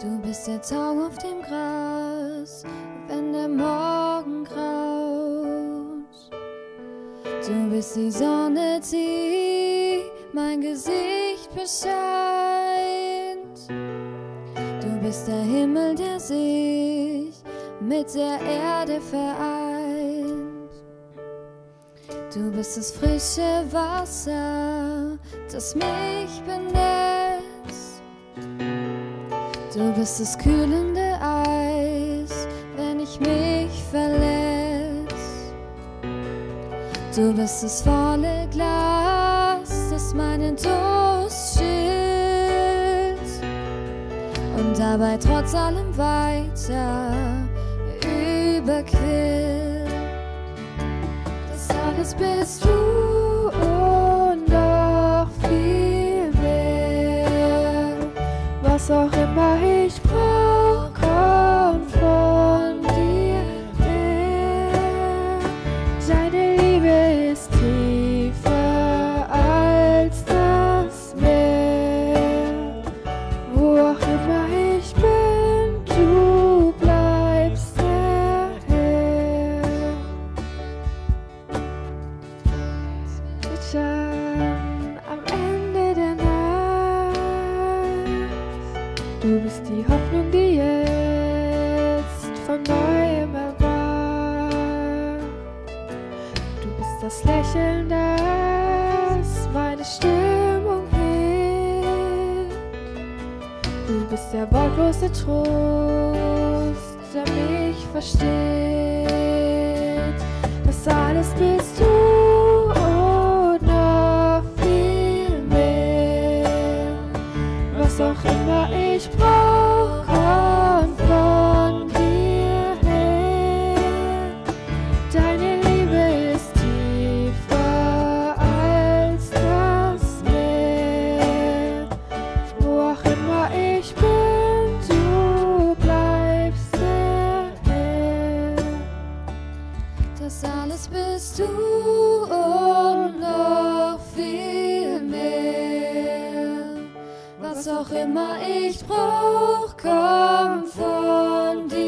Du bist der Tau auf dem Gras, wenn der Morgen graut. Du bist die Sonne, die mein Gesicht bescheint. Du bist der Himmel, der sich mit der Erde vereint. Du bist das frische Wasser, das mich benetzt. Du bist das kühlende Eis, wenn ich mich verletz. Du bist das volle Glas, das meinen Durst stillt und dabei trotz allem weiter überquillt. Alles bist du und noch viel mehr. Was auch immer ich brauch, kommt von dir her. Deine Liebe ist tiefer als das Meer. Wo auch immer ich bin, du bleibst der Herr. Am Ende der Nacht, du bist die Hoffnung, die jetzt von neuem erwacht. Du bist das Lächeln, das meine Stimmung hebt. Du bist der wortlose Trost, dass er mich versteht. Das alles bist du und noch viel mehr. Was auch immer ich brauch, kommt von dir her. Deine Liebe ist tiefer als das Meer. Wo auch immer ich bin, das bist du und noch viel mehr. Was auch immer ich brauch, kommt von dir.